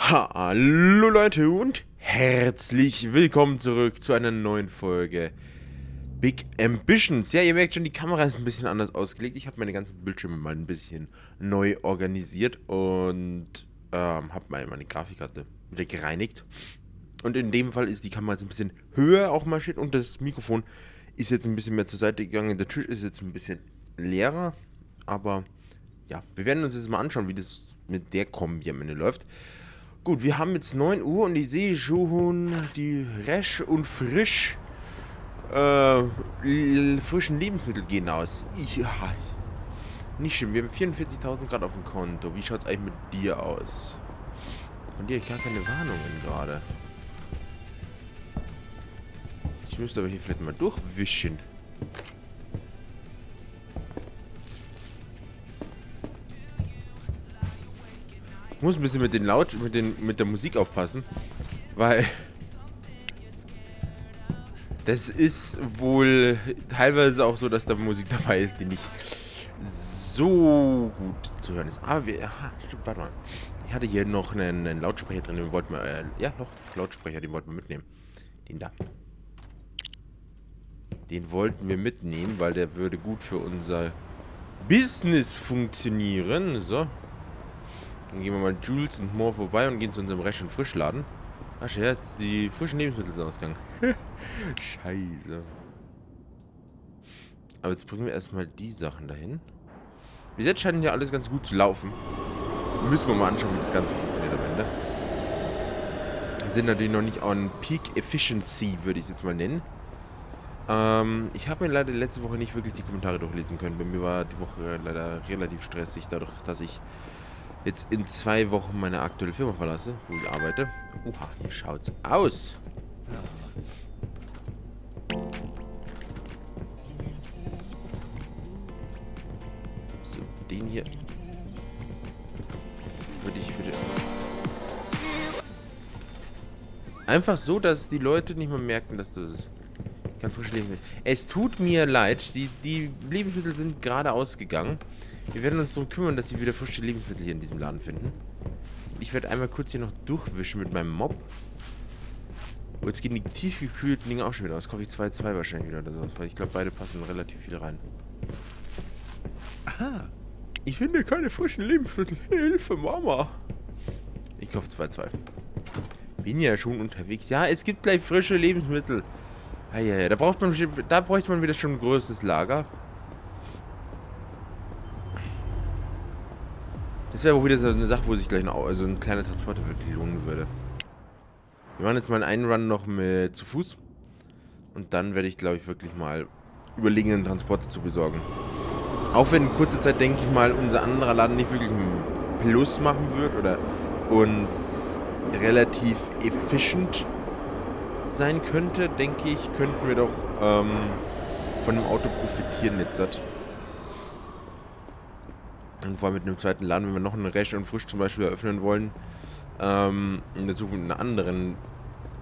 Hallo Leute und herzlich willkommen zurück zu einer neuen Folge Big Ambitions. Ja, ihr merkt schon, die Kamera ist ein bisschen anders ausgelegt. Ich habe meine ganzen Bildschirme mal ein bisschen neu organisiert und habe meine Grafikkarte wieder gereinigt. Und in dem Fall ist die Kamera jetzt ein bisschen höher auch mal steht und das Mikrofon ist jetzt ein bisschen mehr zur Seite gegangen. Der Tisch ist jetzt ein bisschen leerer, aber ja, wir werden uns jetzt mal anschauen, wie das mit der Kombi am Ende läuft. Gut, wir haben jetzt 9 Uhr und ich sehe schon die Resch&Frisch frischen Lebensmittel gehen aus. Nicht schlimm, wir haben 44.000 Grad auf dem Konto. Wie schaut es eigentlich mit dir aus? Von dir habe ich gar keine Warnungen gerade. Ich müsste aber hier vielleicht mal durchwischen. Ich muss ein bisschen mit den mit der Musik aufpassen, weil das ist wohl teilweise auch so, dass da Musik dabei ist, die nicht so gut zu hören ist. Aber wir, stimmt, warte mal. Ich hatte hier noch einen Lautsprecher drin, den wollten wir, mitnehmen. Den da. Den wollten wir mitnehmen, weil der würde gut für unser Business funktionieren. So. Dann gehen wir mal Jules und Moore vorbei und gehen zu unserem Resch&Frisch-Laden. Ach, jetzt die frischen Lebensmittel sind ausgegangen. Scheiße. Aber jetzt bringen wir erstmal die Sachen dahin. Bis jetzt scheint ja alles ganz gut zu laufen. Müssen wir mal anschauen, wie das Ganze funktioniert am Ende. Wir sind natürlich noch nicht on Peak Efficiency, würde ich es jetzt mal nennen. Ich habe mir leider letzte Woche nicht wirklich die Kommentare durchlesen können. Bei mir war die Woche leider relativ stressig, dadurch, dass ich jetzt in 2 Wochen meine aktuelle Firma verlasse, wo ich arbeite. Oha, hier schaut's aus. So, den hier würde ich bitte einfach so, dass die Leute nicht mehr merken, dass das ist. Ich kann frisch Lebensmittel. Es tut mir leid, die Lebensmittel sind gerade ausgegangen. Wir werden uns darum kümmern, dass sie wieder frische Lebensmittel hier in diesem Laden finden. Ich werde einmal kurz hier noch durchwischen mit meinem Mob. Oh, jetzt gehen die tiefgekühlten Dinge auch schon wieder aus. Kaufe ich 2-2 wahrscheinlich wieder oder sowas, weil ich glaube, beide passen relativ viel rein. Aha. Ich finde keine frischen Lebensmittel. Hilfe, Mama. Ich kaufe 2-2. Bin ja schon unterwegs. Ja, es gibt gleich frische Lebensmittel. Ah, ja, ja. Da bräuchte man wieder schon ein größeres Lager. Das wäre auch wieder so eine Sache, wo sich gleich also ein kleiner Transporter wirklich lohnen würde. Wir machen jetzt mal einen Run noch mit zu Fuß. Und dann werde ich, glaube ich, wirklich mal überlegen, einen Transporter zu besorgen. Auch wenn in kurzer Zeit, denke ich mal, unser anderer Laden nicht wirklich einen Plus machen wird oder uns relativ effizient sein könnte, denke ich, könnten wir doch von dem Auto profitieren jetzt. Und vor allem mit einem zweiten Laden, wenn wir noch einen Resch&Frisch zum Beispiel eröffnen wollen, in der Zukunft in einer anderen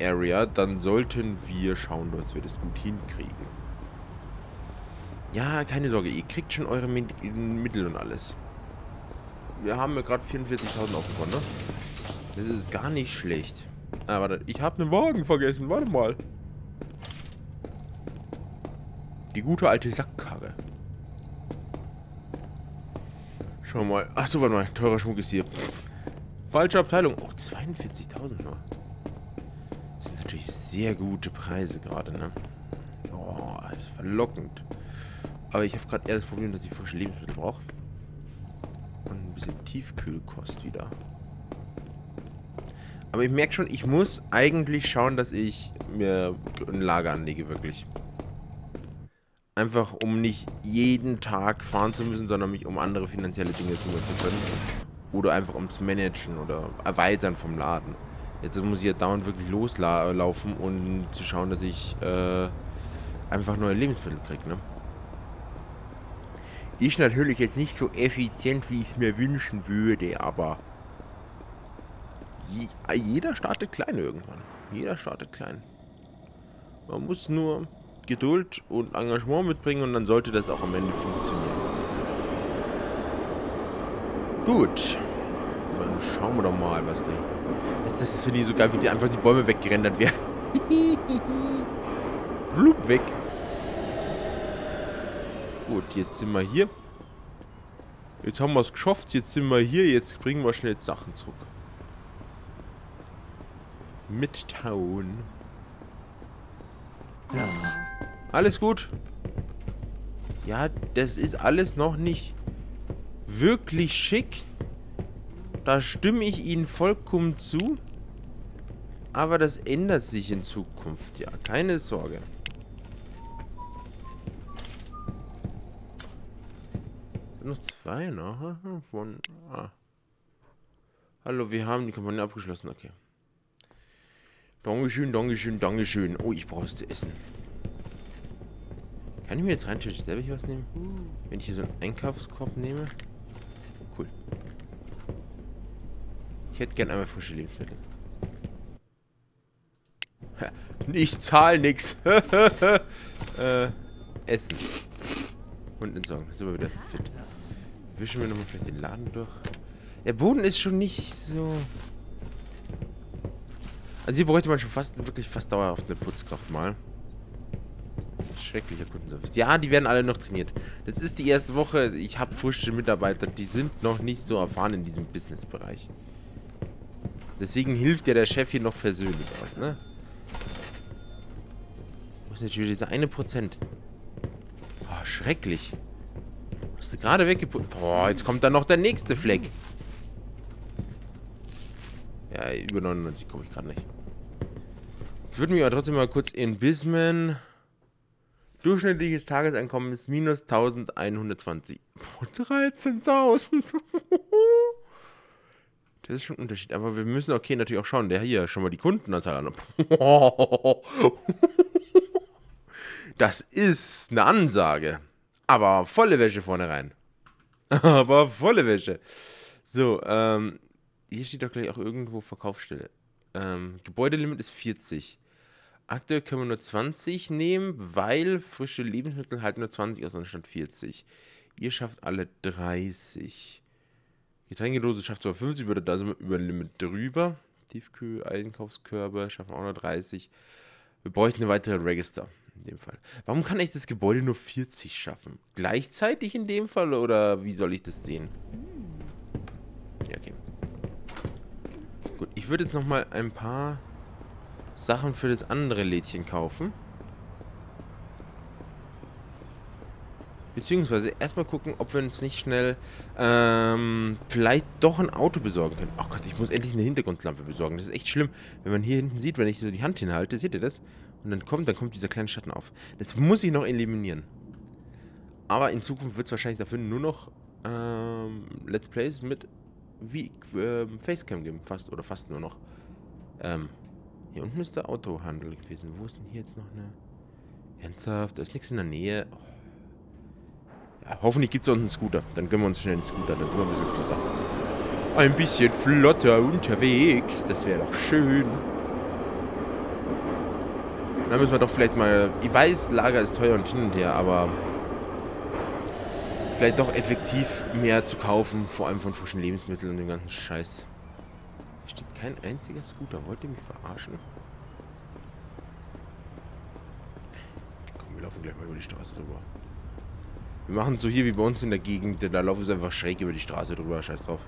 Area, dann sollten wir schauen, dass wir das gut hinkriegen. Ja, keine Sorge, ihr kriegt schon eure Mittel und alles. Wir haben ja gerade 44.000 auf dem Konto. Das ist gar nicht schlecht. Ah, warte, ich habe einen Wagen vergessen, warte mal. Die gute alte Sackkarre. Schauen wir mal. Achso, warte mal, teurer Schmuck ist hier. Falsche Abteilung. Oh, 42.000 nur. Das sind natürlich sehr gute Preise gerade, ne? Oh, das ist verlockend. Aber ich habe gerade eher das Problem, dass ich frische Lebensmittel brauche. Und ein bisschen Tiefkühlkost wieder. Aber ich merke schon, ich muss eigentlich schauen, dass ich mir ein Lager anlege, wirklich. Einfach, um nicht jeden Tag fahren zu müssen, sondern mich um andere finanzielle Dinge kümmern zu können. Oder einfach ums Managen oder Erweitern vom Laden. Jetzt muss ich ja dauernd wirklich loslaufen und zu schauen, dass ich einfach neue Lebensmittel kriege, ne? Ist natürlich jetzt nicht so effizient, wie ich es mir wünschen würde, aber jeder startet klein irgendwann. Jeder startet klein. Man muss nur Geduld und Engagement mitbringen und dann sollte das auch am Ende funktionieren. Gut. Schauen wir doch mal, was die. Das ist für die so geil, wie die einfach die Bäume weggerendert werden. Flup weg. Gut, jetzt sind wir hier. Jetzt haben wir es geschafft. Jetzt sind wir hier. Jetzt bringen wir schnell Sachen zurück. Mit Town. Ja. Alles gut. Ja, das ist alles noch nicht wirklich schick. Da stimme ich Ihnen vollkommen zu. Aber das ändert sich in Zukunft. Ja, keine Sorge. Noch zwei, ne? Von, Hallo, wir haben die Kampagne abgeschlossen. Okay. Dankeschön, Dankeschön, Dankeschön. Oh, ich brauche was zu essen. Kann ich mir jetzt rein selber hier was nehmen? Wenn ich hier so einen Einkaufskorb nehme? Cool. Ich hätte gern einmal frische Lebensmittel. Ha, ich zahle nix. Essen. Und entsorgen. Jetzt sind wir wieder fit. Wischen wir nochmal vielleicht den Laden durch. Der Boden ist schon nicht so... Also hier bräuchte man schon fast, wirklich fast dauerhaft eine Putzkraft mal. Schrecklicher Kundenservice. Ja, die werden alle noch trainiert. Das ist die erste Woche. Ich habe frische Mitarbeiter. Die sind noch nicht so erfahren in diesem Businessbereich. Deswegen hilft ja der Chef hier noch persönlich aus, ne? Muss natürlich dieser 1%. Boah, schrecklich. Hast du gerade weggeputzt? Boah, jetzt kommt dann noch der nächste Fleck. Ja, über 99 komme ich gerade nicht. Jetzt würden wir aber trotzdem mal kurz in Bismen. Durchschnittliches Tageseinkommen ist minus 1120. 13.000. Das ist schon ein Unterschied. Aber wir müssen okay natürlich auch schauen. Der hier, schon mal die Kundenanzahl an. Das ist eine Ansage. Aber volle Wäsche vorne rein. Aber volle Wäsche. So, hier steht doch gleich auch irgendwo Verkaufsstelle. Gebäudelimit ist 40. Aktuell können wir nur 20 nehmen, weil frische Lebensmittel halt nur 20 aus anstatt 40. Ihr schafft alle 30. Getränkedose schafft zwar 50, da sind wir über ein Limit drüber. Tiefkühl, Einkaufskörbe schaffen auch nur 30. Wir bräuchten eine weitere Register in dem Fall. Warum kann ich das Gebäude nur 40 schaffen? Gleichzeitig in dem Fall oder wie soll ich das sehen? Ja, okay. Gut, ich würde jetzt nochmal ein paar Sachen für das andere Lädchen kaufen. Beziehungsweise erstmal gucken, ob wir uns nicht schnell vielleicht doch ein Auto besorgen können. Oh Gott, ich muss endlich eine Hintergrundlampe besorgen. Das ist echt schlimm, wenn man hier hinten sieht, wenn ich so die Hand hinhalte, seht ihr das? Und dann kommt dieser kleine Schatten auf. Das muss ich noch eliminieren. Aber in Zukunft wird es wahrscheinlich dafür nur noch Let's Plays mit wie Facecam geben, fast oder fast nur noch. Hier unten ist der Autohandel gewesen. Wo ist denn hier jetzt noch eine? Ernsthaft, da ist nichts in der Nähe. Oh. Ja, hoffentlich gibt es uns einen Scooter. Dann gönnen wir uns schnell einen Scooter. Dann sind wir ein bisschen flotter. Ein bisschen flotter unterwegs. Das wäre doch schön. Dann müssen wir doch vielleicht mal... Ich weiß, Lager ist teuer und hin und her, aber... Vielleicht doch effektiv mehr zu kaufen. Vor allem von frischen Lebensmitteln und dem ganzen Scheiß. Hier steht kein einziger Scooter. Wollt ihr mich verarschen? Komm, wir laufen gleich mal über die Straße drüber. Wir machen so hier wie bei uns in der Gegend. Da laufen sie einfach schräg über die Straße drüber. Scheiß drauf.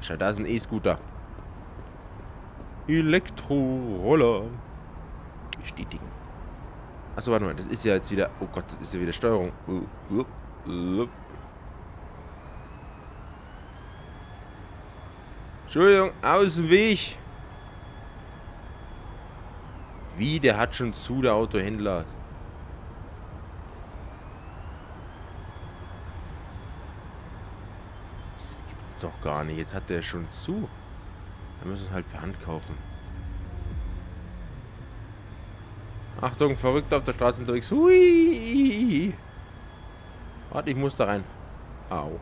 Scheiß, da ist ein E-Scooter. Elektroroller. Bestätigen. Achso, warte mal. Das ist ja jetzt wieder... Oh Gott, das ist ja wieder Steuerung. Entschuldigung, aus dem Weg. Wie, der hat schon zu, der Autohändler. Das gibt's doch gar nicht. Jetzt hat der schon zu. Dann müssen wir halt per Hand kaufen. Achtung, verrückt auf der Straße unterwegs. Hui! Warte, ich muss da rein. Au.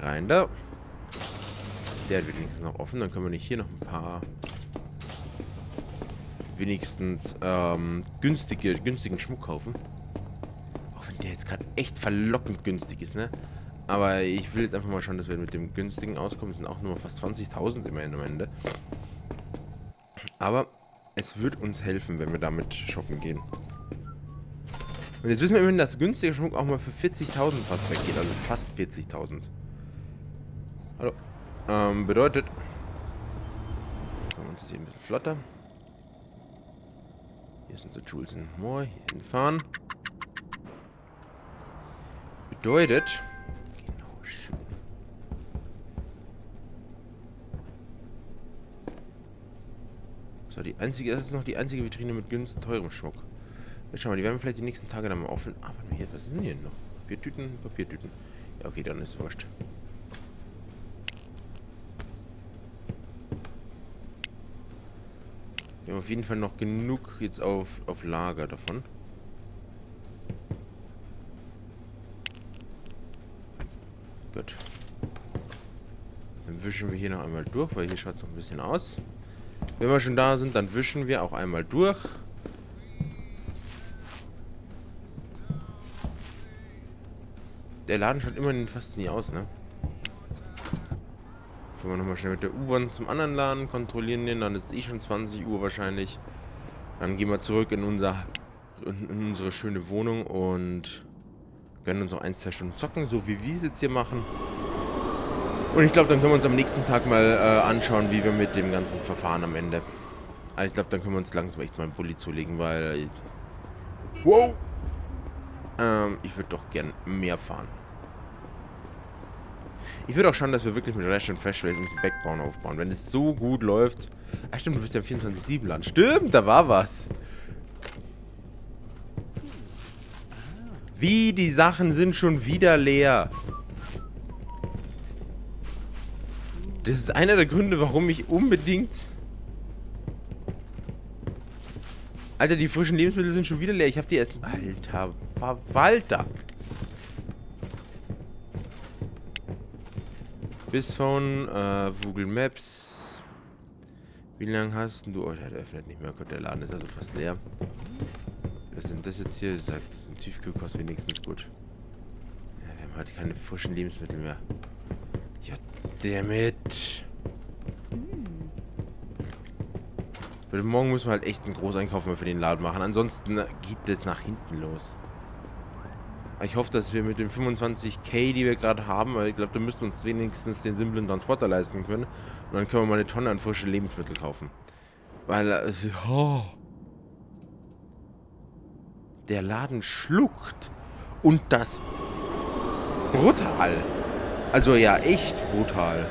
Rein da. Der hat wenigstens noch offen. Dann können wir nicht hier noch ein paar wenigstens günstigen Schmuck kaufen. der jetzt gerade echt verlockend günstig ist, ne? Aber ich will jetzt einfach mal schauen, dass wir mit dem günstigen auskommen. Es sind auch nur fast 20.000 immerhin am Ende. Aber es wird uns helfen, wenn wir damit shoppen gehen. Und jetzt wissen wir immerhin, dass günstiger Schmuck auch mal für 40.000 fast weggeht. Also fast 40.000. Hallo. Bedeutet... Uns ist hier ein bisschen flotter. Hier sind so Jules und Moore. Hier hinfahren. Bedeutet... Genau, schön. So, die einzige... Das ist noch die einzige Vitrine mit günstig teurem Schmuck. Schau mal, die werden vielleicht die nächsten Tage dann mal offen. Ah, warte mal, hier, was sind denn hier noch? Papiertüten, Papiertüten. Ja, okay, dann ist es wurscht. Wir haben auf jeden Fall noch genug jetzt auf Lager davon. Gut. Dann wischen wir hier noch einmal durch, weil hier schaut es noch ein bisschen aus. Wenn wir schon da sind, dann wischen wir auch einmal durch. Der Laden schaut immerhin fast nie aus, ne? Fahren wir nochmal schnell mit der U-Bahn zum anderen Laden, kontrollieren den, dann ist es eh schon 20 Uhr wahrscheinlich. Dann gehen wir zurück in unsere schöne Wohnung und gönnen uns noch 1-2 Stunden zocken, so wie wir es jetzt hier machen. Und ich glaube, dann können wir uns am nächsten Tag mal anschauen, wie wir mit dem ganzen Verfahren am Ende. Also ich glaube, dann können wir uns langsam echt mal einen Bulli zulegen, weil... Wow! Ich würde doch gern mehr fahren. Ich würde auch schauen, dass wir wirklich mit Resch&Frisch einen Backbone aufbauen. Wenn es so gut läuft... Ach stimmt, du bist ja im 24-7-Land. Stimmt, da war was. Wie, die Sachen sind schon wieder leer. Das ist einer der Gründe, warum ich unbedingt... Alter, die frischen Lebensmittel sind schon wieder leer. Ich habe die erst... Alter, Verwalter. Bisphone, Google Maps. Wie lange hast du... Oh, der öffnet nicht mehr. Gott, der Laden ist also fast leer. Was sind das jetzt hier? Sagt, das ist ein Tiefkühlkost wenigstens gut. Ja, wir haben halt keine frischen Lebensmittel mehr. Ja, damit. Morgen müssen wir halt echt einen Großeinkauf mal für den Laden machen. Ansonsten geht das nach hinten los. Ich hoffe, dass wir mit den 25.000, die wir gerade haben, weil ich glaube, wir müssten uns wenigstens den simplen Transporter leisten können. Und dann können wir mal eine Tonne an frische Lebensmittel kaufen. Weil es... Oh, der Laden schluckt. Und das... Brutal. Also ja, echt brutal.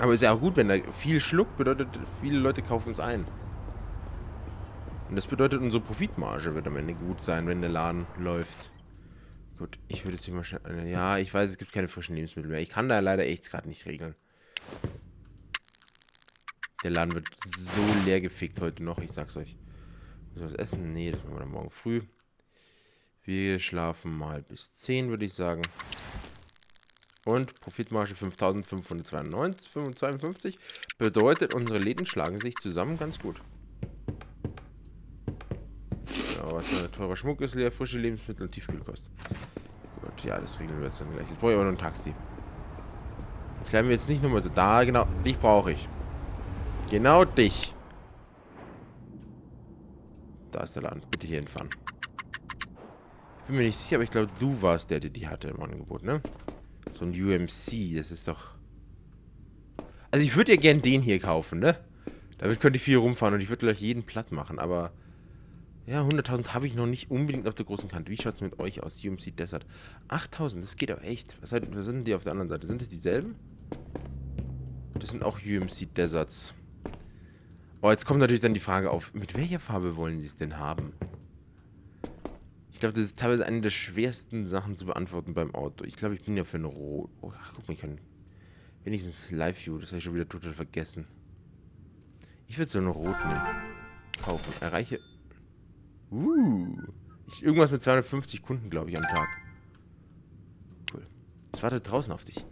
Aber ist ja auch gut, wenn da viel schluckt, bedeutet, viele Leute kaufen es ein. Und das bedeutet, unsere Profitmarge wird am Ende gut sein, wenn der Laden läuft. Gut, ich würde jetzt hier mal schnell... Ja, ich weiß, es gibt keine frischen Lebensmittel mehr. Ich kann da leider echt gerade nicht regeln. Der Laden wird so leer gefickt heute noch, ich sag's euch. Müssen wir was essen? Nee, das machen wir dann morgen früh. Wir schlafen mal bis 10, würde ich sagen. Und Profitmarge 5.552 bedeutet, unsere Läden schlagen sich zusammen ganz gut. Ja, was für ein teurer Schmuck ist leer, frische Lebensmittel und Tiefkühlkost. Gut, ja, das regeln wir jetzt dann gleich. Jetzt brauche ich aber noch ein Taxi. Ich bleibe mir jetzt nicht nochmal so. Da, genau, dich brauche ich. Genau dich. Da ist der Laden. Bitte hier hinfahren. Ich bin mir nicht sicher, aber ich glaube, du warst der, der die hatte im Angebot, ne? So ein UMC, das ist doch... Also ich würde ja gern den hier kaufen, ne? Damit könnte ich viel rumfahren und ich würde gleich jeden platt machen, aber... Ja, 100.000 habe ich noch nicht unbedingt auf der großen Kante. Wie schaut es mit euch aus? UMC Desert. 8.000, das geht aber echt. Was sind die auf der anderen Seite? Sind das dieselben? Das sind auch UMC Deserts. Oh, jetzt kommt natürlich dann die Frage auf, mit welcher Farbe wollen sie es denn haben? Ich glaube, das ist teilweise eine der schwersten Sachen zu beantworten beim Auto. Ich glaube, ich bin ja für ein Rot. Oh, ach, guck mal, ich kann wenigstens Live-View. Das habe ich schon wieder total vergessen. Ich würde so einen Rot nehmen. Kaufen. Erreiche... Irgendwas mit 250 Kunden, glaube ich, am Tag. Cool. Ich warte draußen auf dich.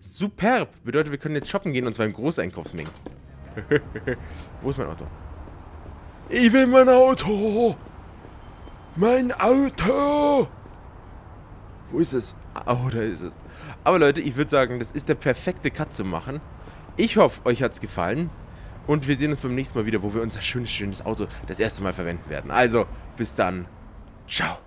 Superb! Bedeutet, wir können jetzt shoppen gehen und zwar im Großeinkaufsmengen. Wo ist mein Auto? Ich will mein Auto! Mein Auto! Wo ist es? Oh, da ist es. Aber Leute, ich würde sagen, das ist der perfekte Cut zu machen. Ich hoffe, euch hat es gefallen. Und wir sehen uns beim nächsten Mal wieder, wo wir unser schönes Auto das erste Mal verwenden werden. Also, bis dann. Ciao.